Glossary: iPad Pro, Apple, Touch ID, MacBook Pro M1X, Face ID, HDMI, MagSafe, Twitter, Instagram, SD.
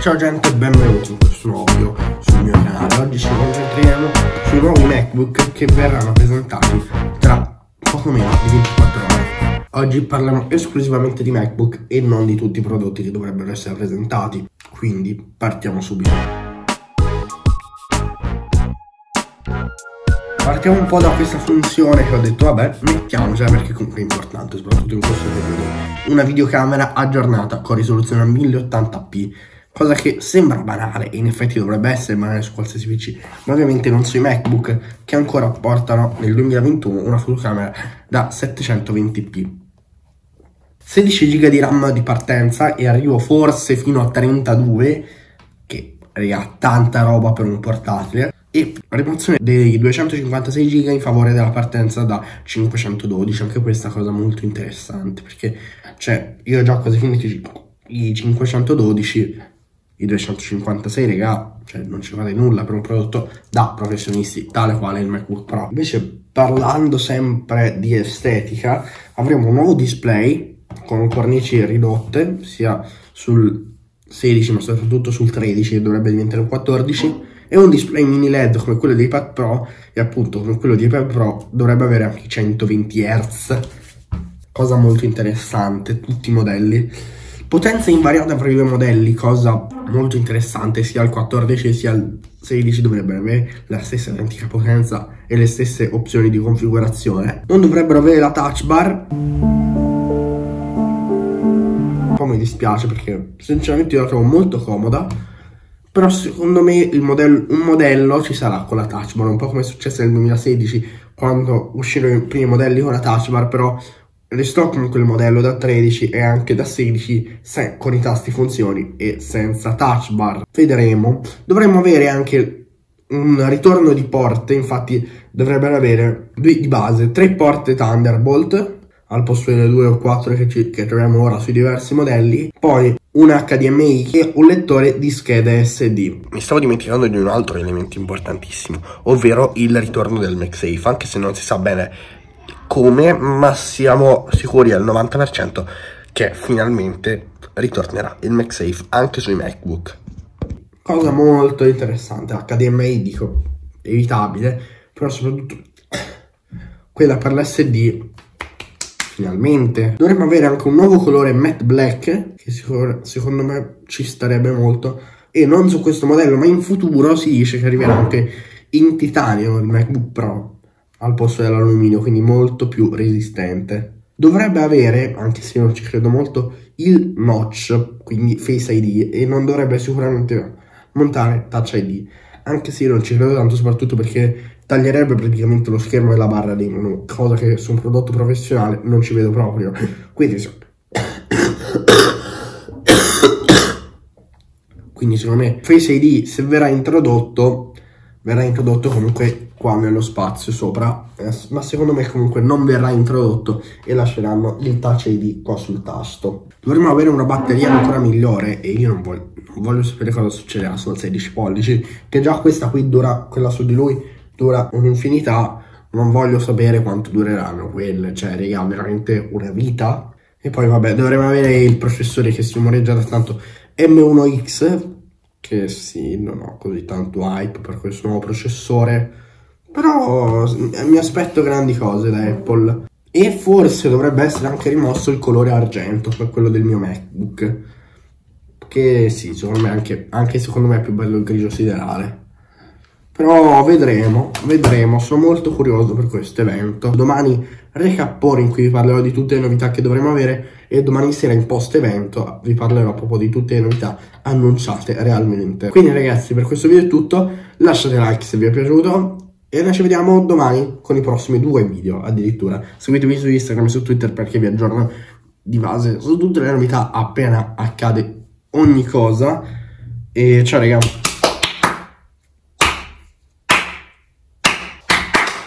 Ciao gente, benvenuti in questo nuovo video sul mio canale. Oggi ci concentriamo sui nuovi MacBook che verranno presentati tra poco meno di 24 ore. Oggi parliamo esclusivamente di MacBook e non di tutti i prodotti che dovrebbero essere presentati, quindi partiamo subito. Partiamo un po' da questa funzione che ho detto, vabbè, mettiamocela perché comunque è importante, soprattutto in questo periodo. Una videocamera aggiornata con risoluzione a 1080p. Cosa che sembra banale e in effetti dovrebbe essere banale su qualsiasi PC, ma ovviamente non sui MacBook che ancora portano nel 2021 una fotocamera da 720p. 16 GB di RAM di partenza e arrivo forse fino a 32, che raga, tanta roba per un portatile, e rimozione dei 256 GB in favore della partenza da 512, anche questa cosa molto interessante perché cioè io ho già quasi finito i 512. I 256, raga, cioè non ci vale nulla per un prodotto da professionisti, tale quale il MacBook Pro. Invece, parlando sempre di estetica, avremo un nuovo display con cornici ridotte, sia sul 16 ma soprattutto sul 13, che dovrebbe diventare un 14, e un display mini LED come quello di iPad Pro, e appunto come quello di iPad Pro dovrebbe avere anche 120 Hz, cosa molto interessante, tutti i modelli. Potenza invariata per i due modelli, cosa molto interessante, sia il 14 sia il 16 dovrebbero avere la stessa identica potenza e le stesse opzioni di configurazione. Non dovrebbero avere la touch bar. Un po' mi dispiace perché sinceramente io la trovo molto comoda, però secondo me un modello ci sarà con la touch bar, un po' come è successo nel 2016 quando uscirono i primi modelli con la touch bar, però restò comunque il modello da 13 e anche da 16 con i tasti funzioni e senza touch bar. Vedremo. Dovremmo avere anche un ritorno di porte, infatti dovrebbero avere di base 3 porte Thunderbolt al posto delle 2 o 4 che troviamo ora sui diversi modelli, poi un HDMI e un lettore di schede SD. Mi stavo dimenticando di un altro elemento importantissimo, ovvero il ritorno del MagSafe, anche se non si sa bene come, ma siamo sicuri al 90% che finalmente ritornerà il MagSafe anche sui MacBook. Cosa molto interessante, HDMI dico evitabile, però soprattutto quella per l'SD finalmente. Dovremmo avere anche un nuovo colore matte black che secondo me ci starebbe molto, e non su questo modello ma in futuro si dice che arriverà anche in titanio il MacBook Pro al posto dell'alluminio, quindi molto più resistente. Dovrebbe avere, anche se non ci credo molto, il notch, quindi Face ID, e non dovrebbe sicuramente montare Touch ID, anche se io non ci credo tanto, soprattutto perché taglierebbe praticamente lo schermo e la barra dei menu, cosa che su un prodotto professionale non ci vedo proprio. Quindi secondo me Face ID, se verrà introdotto comunque qua nello spazio sopra, ma secondo me comunque non verrà introdotto e lasceranno il Touch ID qua sul tasto. Dovremmo avere una batteria ancora migliore e io non voglio sapere cosa succederà sul 16 pollici, che già questa qui dura, quella su di lui dura un'infinità, non voglio sapere quanto dureranno quelle, cioè raga, veramente una vita. E poi vabbè, dovremmo avere il processore che si rumoreggia da tanto, M1X, che sì, non ho così tanto hype per questo nuovo processore, però mi aspetto grandi cose da Apple. E forse dovrebbe essere anche rimosso il colore argento, cioè quello del mio MacBook, che sì, secondo me anche secondo me è più bello il grigio siderale, però vedremo, sono molto curioso per questo evento. Domani recappore in cui vi parlerò di tutte le novità che dovremo avere, e domani sera in post evento vi parlerò proprio di tutte le novità annunciate realmente. Quindi ragazzi, per questo video è tutto, lasciate like se vi è piaciuto e noi ci vediamo domani con i prossimi 2 video addirittura. Seguitemi su Instagram e su Twitter perché vi aggiorno di base su tutte le novità appena accade ogni cosa. E ciao raga.